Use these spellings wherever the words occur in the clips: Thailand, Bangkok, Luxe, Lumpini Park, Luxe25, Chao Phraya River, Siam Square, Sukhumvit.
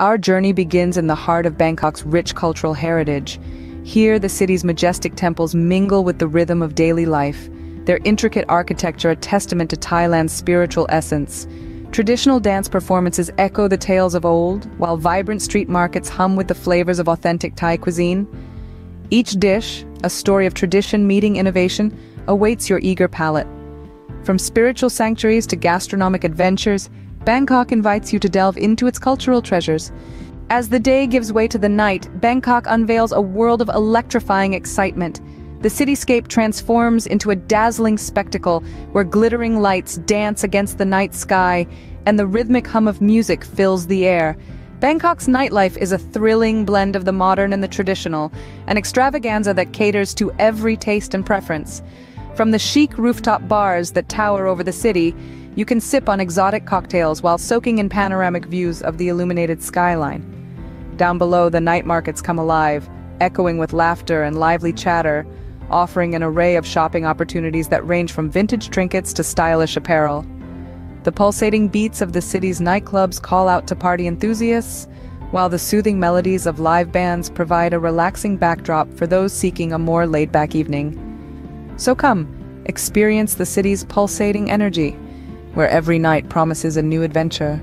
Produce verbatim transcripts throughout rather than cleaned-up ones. Our journey begins in the heart of Bangkok's rich cultural heritage. Here, the city's majestic temples mingle with the rhythm of daily life, their intricate architecture a testament to Thailand's spiritual essence. Traditional dance performances echo the tales of old, while vibrant street markets hum with the flavors of authentic Thai cuisine. Each dish, a story of tradition meeting innovation, awaits your eager palate. From spiritual sanctuaries to gastronomic adventures, Bangkok invites you to delve into its cultural treasures. As the day gives way to the night, Bangkok unveils a world of electrifying excitement. The cityscape transforms into a dazzling spectacle where glittering lights dance against the night sky and the rhythmic hum of music fills the air. Bangkok's nightlife is a thrilling blend of the modern and the traditional, an extravaganza that caters to every taste and preference. From the chic rooftop bars that tower over the city, you can sip on exotic cocktails while soaking in panoramic views of the illuminated skyline. Down below, the night markets come alive, echoing with laughter and lively chatter, offering an array of shopping opportunities that range from vintage trinkets to stylish apparel. The pulsating beats of the city's nightclubs call out to party enthusiasts, while the soothing melodies of live bands provide a relaxing backdrop for those seeking a more laid-back evening. So come, experience the city's pulsating energy, where every night promises a new adventure.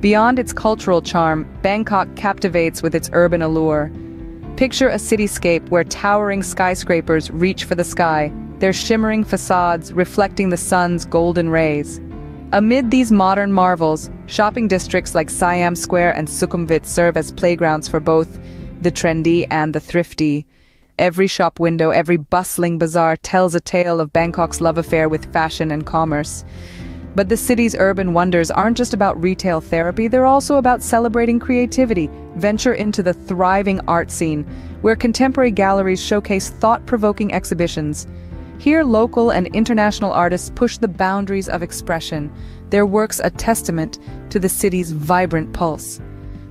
Beyond its cultural charm, Bangkok captivates with its urban allure. Picture a cityscape where towering skyscrapers reach for the sky, their shimmering facades reflecting the sun's golden rays. Amid these modern marvels, shopping districts like Siam Square and Sukhumvit serve as playgrounds for both the trendy and the thrifty. Every shop window, every bustling bazaar tells a tale of Bangkok's love affair with fashion and commerce. But the city's urban wonders aren't just about retail therapy, they're also about celebrating creativity. Venture into the thriving art scene, where contemporary galleries showcase thought-provoking exhibitions. Here, local and international artists push the boundaries of expression, their works a testament to the city's vibrant pulse.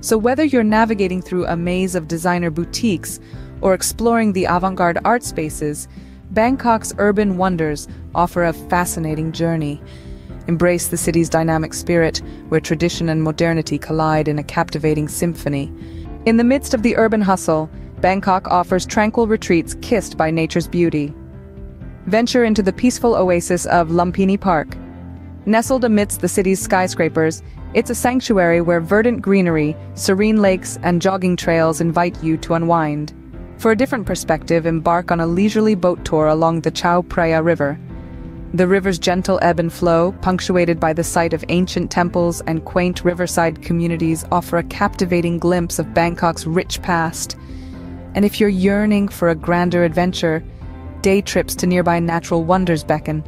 So whether you're navigating through a maze of designer boutiques or exploring the avant-garde art spaces, Bangkok's urban wonders offer a fascinating journey. Embrace the city's dynamic spirit, where tradition and modernity collide in a captivating symphony. In the midst of the urban hustle, Bangkok offers tranquil retreats kissed by nature's beauty. Venture into the peaceful oasis of Lumpini Park. Nestled amidst the city's skyscrapers, it's a sanctuary where verdant greenery, serene lakes, and jogging trails invite you to unwind. For a different perspective, embark on a leisurely boat tour along the Chao Phraya River. The river's gentle ebb and flow, punctuated by the sight of ancient temples and quaint riverside communities, offer a captivating glimpse of Bangkok's rich past. And if you're yearning for a grander adventure, day trips to nearby natural wonders beckon.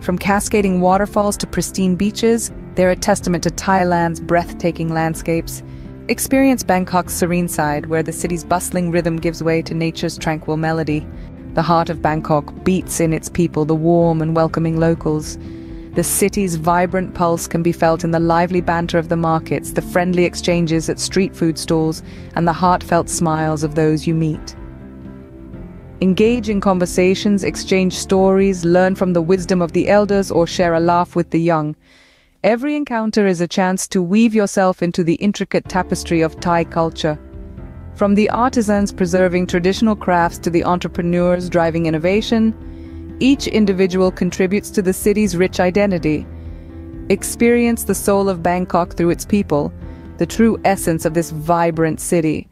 From cascading waterfalls to pristine beaches, they're a testament to Thailand's breathtaking landscapes. Experience Bangkok's serene side, where the city's bustling rhythm gives way to nature's tranquil melody. The heart of Bangkok beats in its people, the warm and welcoming locals. The city's vibrant pulse can be felt in the lively banter of the markets, the friendly exchanges at street food stalls, and the heartfelt smiles of those you meet. Engage in conversations, exchange stories, learn from the wisdom of the elders, or share a laugh with the young. Every encounter is a chance to weave yourself into the intricate tapestry of Thai culture. From the artisans preserving traditional crafts to the entrepreneurs driving innovation, each individual contributes to the city's rich identity. Experience the soul of Bangkok through its people, the true essence of this vibrant city.